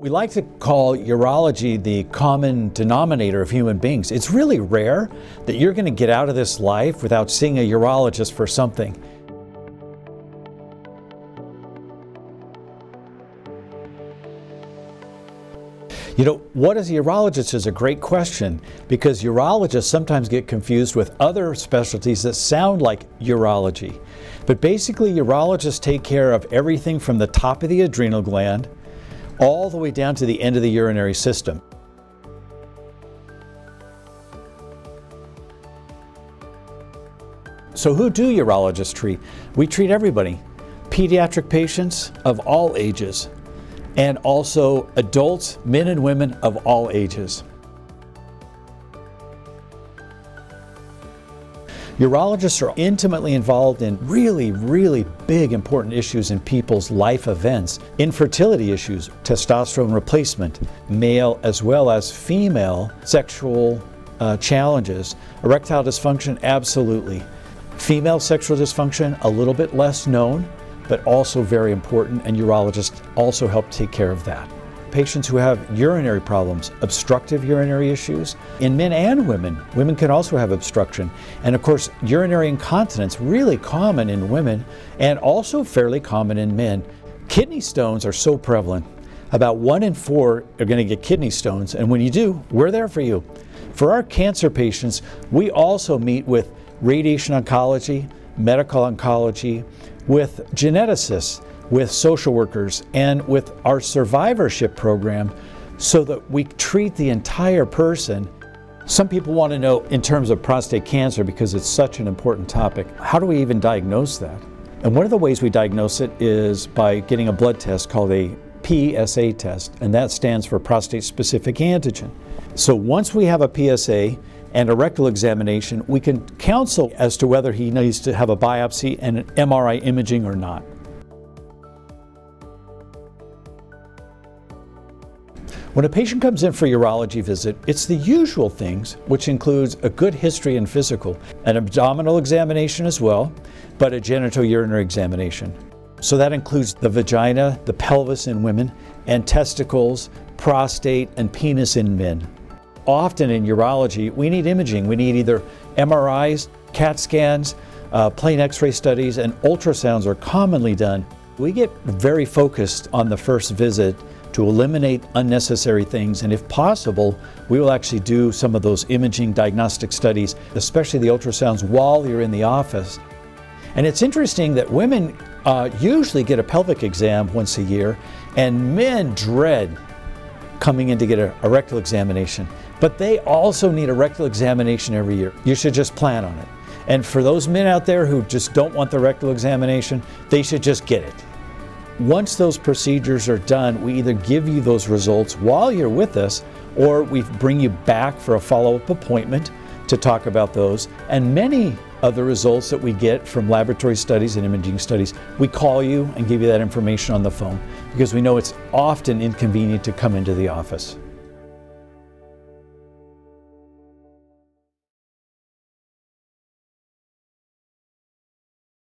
We like to call urology the common denominator of human beings. It's really rare that you're going to get out of this life without seeing a urologist for something. You know, what is a urologist is a great question, because urologists sometimes get confused with other specialties that sound like urology. But basically, urologists take care of everything from the top of the adrenal gland all the way down to the end of the urinary system. So who do urologists treat? We treat everybody. Pediatric patients of all ages, and also adults, men and women of all ages. Urologists are intimately involved in really, really big important issues in people's life events. Infertility issues, testosterone replacement, male as well as female sexual challenges, erectile dysfunction, absolutely. Female sexual dysfunction, a little bit less known, but also very important, and urologists also help take care of that. Patients who have urinary problems, obstructive urinary issues, in men and women. Women can also have obstruction. And of course, urinary incontinence, really common in women and also fairly common in men. Kidney stones are so prevalent. About 1 in 4 are going to get kidney stones, and when you do, we're there for you. For our cancer patients, we also meet with radiation oncology, medical oncology, with geneticists, with social workers, and with our survivorship program, so that we treat the entire person. Some people want to know, in terms of prostate cancer, because it's such an important topic, how do we even diagnose that? And one of the ways we diagnose it is by getting a blood test called a PSA test, and that stands for prostate-specific antigen. So once we have a PSA and a rectal examination, we can counsel as to whether he needs to have a biopsy and an MRI imaging or not. When a patient comes in for a urology visit, it's the usual things, which includes a good history and physical, an abdominal examination as well, but a genitourinary examination. So that includes the vagina, the pelvis in women, and testicles, prostate, and penis in men. Often in urology, we need imaging. We need either MRIs, CAT scans, plain x-ray studies, and ultrasounds are commonly done. We get very focused on the first visit to eliminate unnecessary things, and if possible, we will actually do some of those imaging diagnostic studies, especially the ultrasounds, while you're in the office. And it's interesting that women usually get a pelvic exam once a year, and men dread coming in to get a rectal examination. But they also need a rectal examination every year. You should just plan on it. And for those men out there who just don't want the rectal examination, they should just get it. Once those procedures are done, we either give you those results while you're with us, or we bring you back for a follow-up appointment to talk about those. And many of the results that we get from laboratory studies and imaging studies, we call you and give you that information on the phone, because we know it's often inconvenient to come into the office.